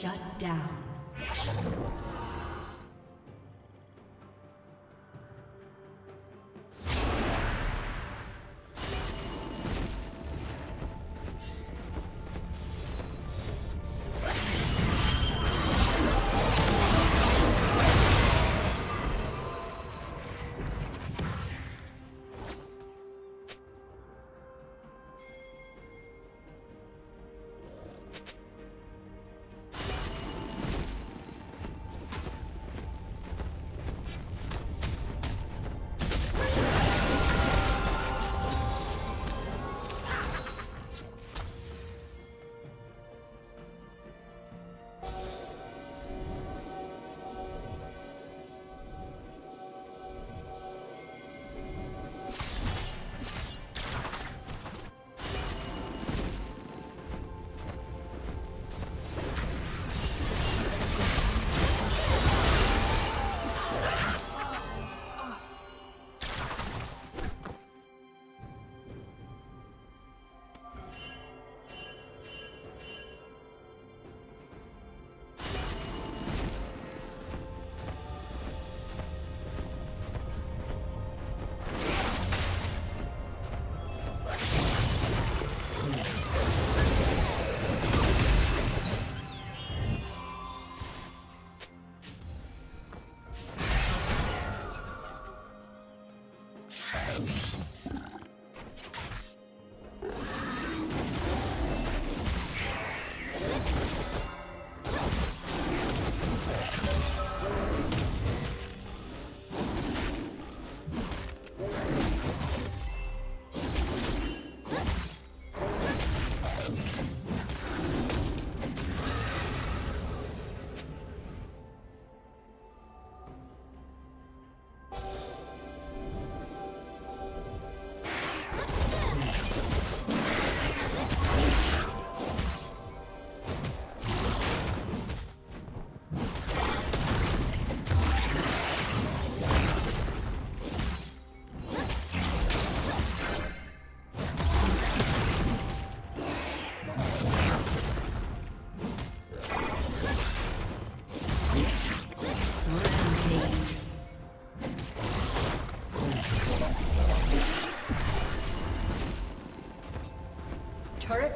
Shut down.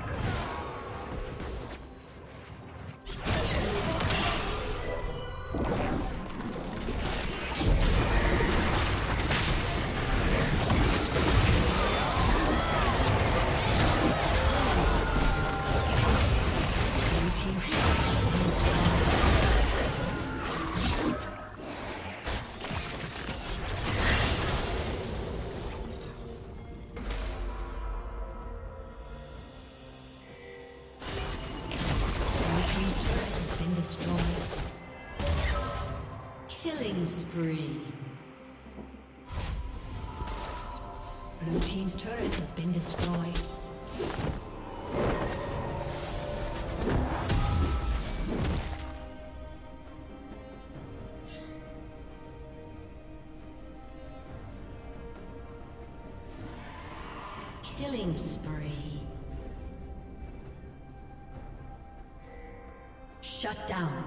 Blue team's turret has been destroyed. Killing spree. Shut down.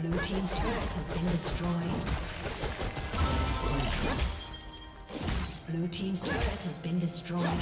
Blue team's turret has been destroyed. Blue team's turret has been destroyed.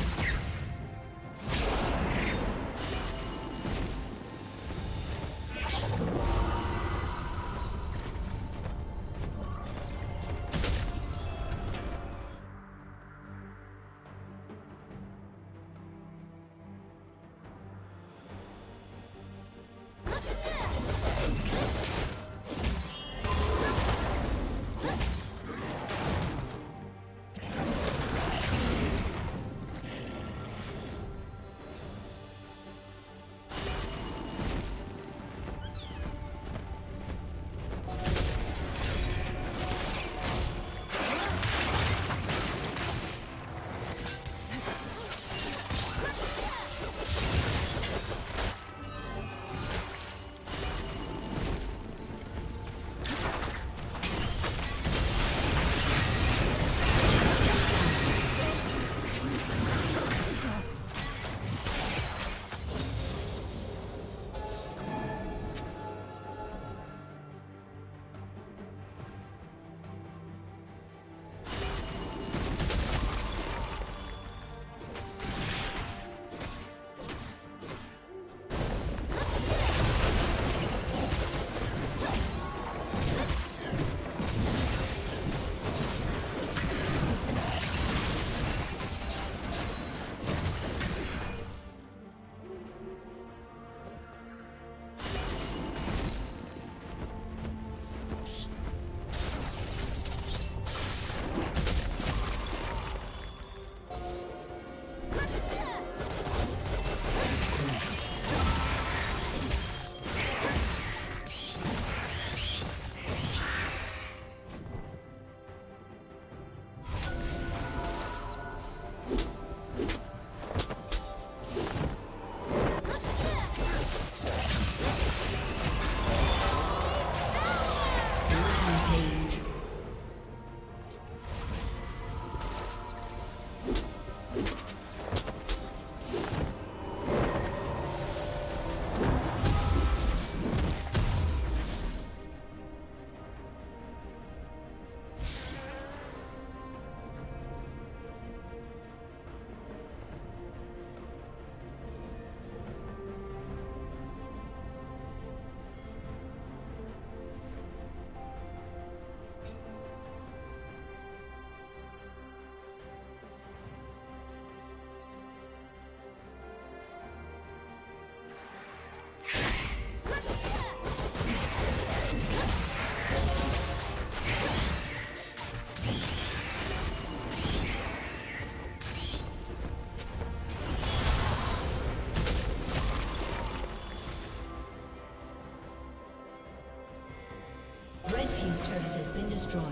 team's turret has been destroyed.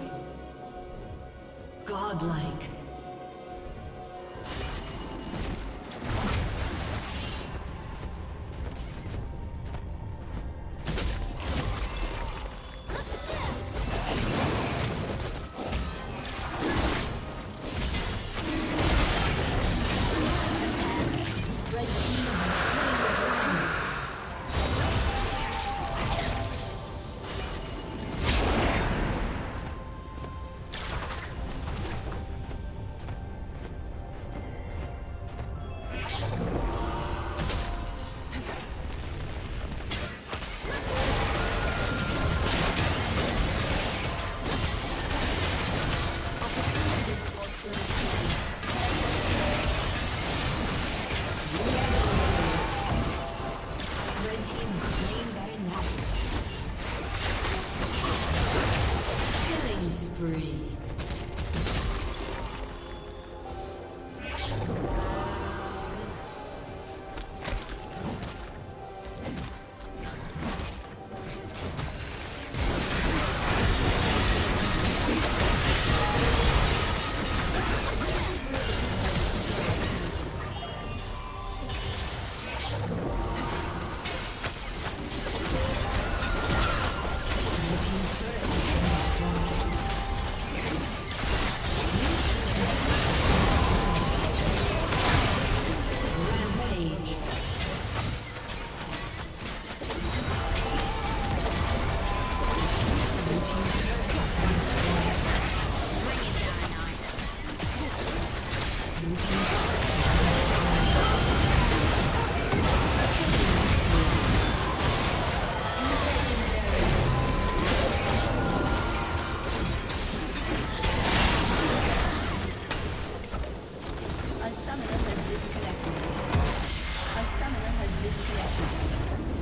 Godlike. A summoner has disconnected.